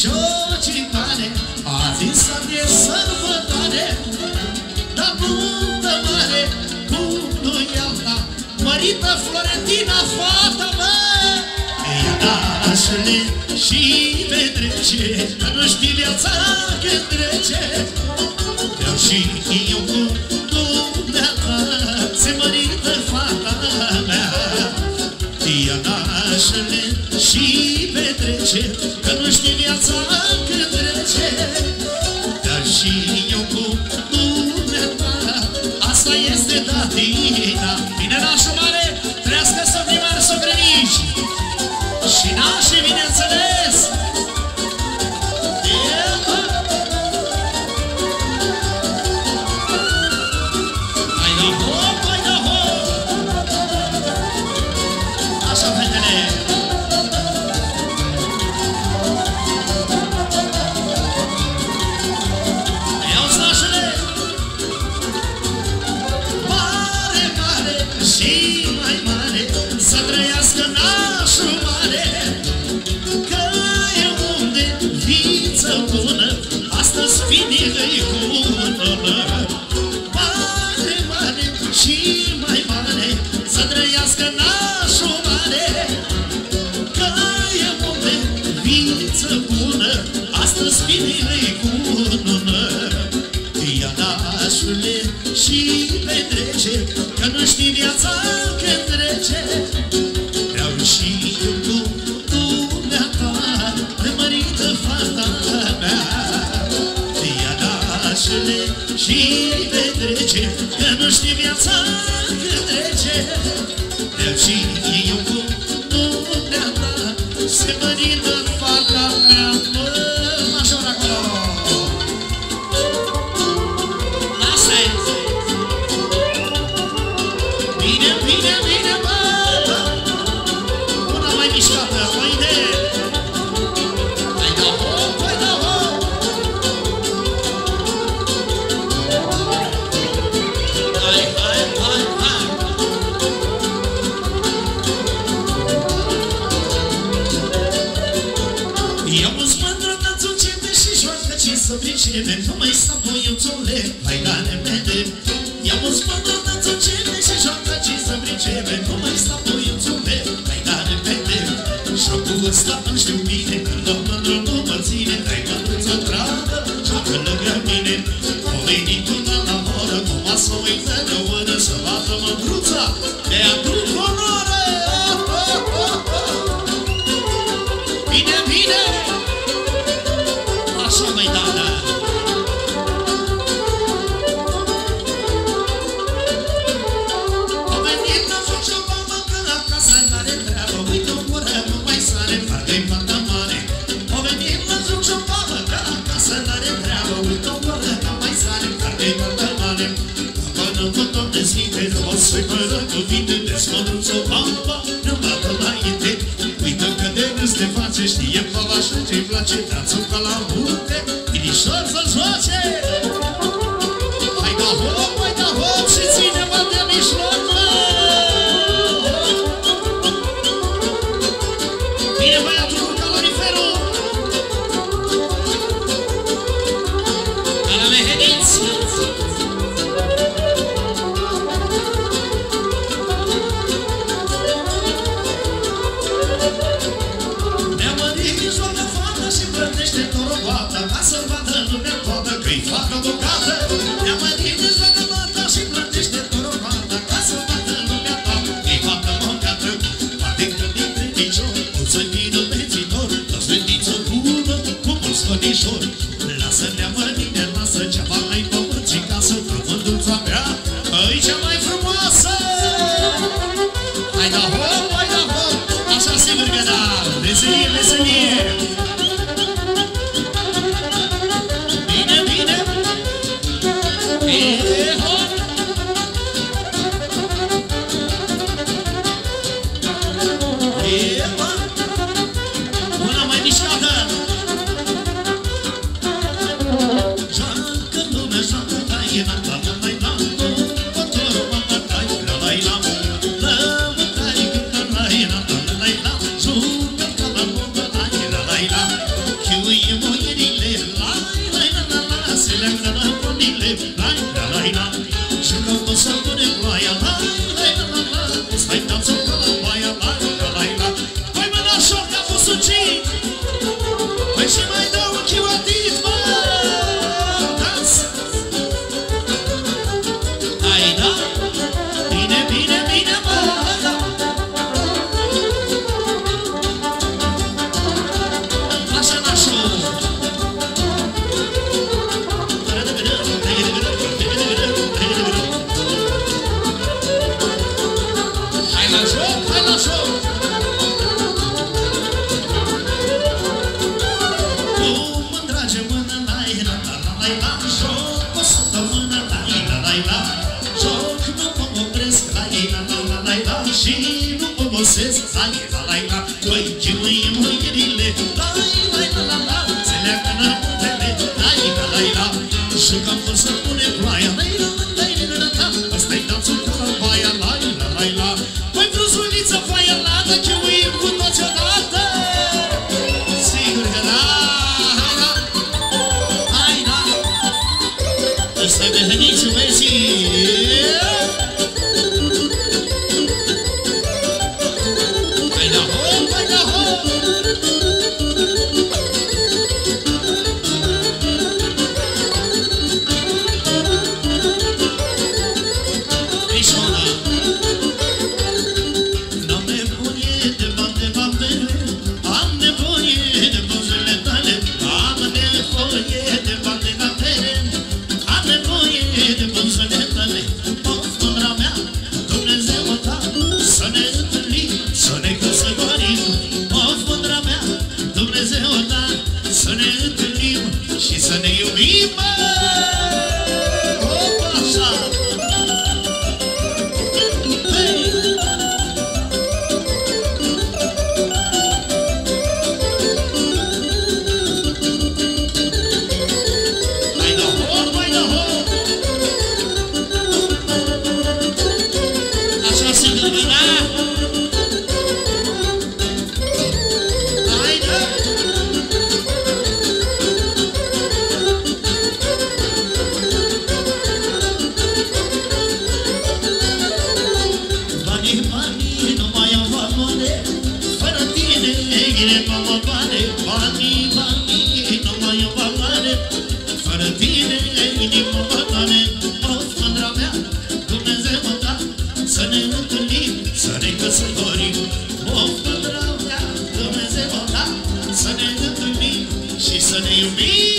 jocicane, azi înseamnă sărbătoare, dar buntă mare, cum nu i-am dat, mărită Florentina, fata mea. Ea da așle și petrece, dar nu știi viața când trece. Vreau și eu cu dumneata, se mărită fata mea. Ea da așle și petrece, că nu știi viața cât trece. Dar și eu cu dumneata, asta este datina. Vine nașul mare, trească să fii mari, să grănici. Și nașii, bineînțeles. Să ne întâlnim și să ne iubim.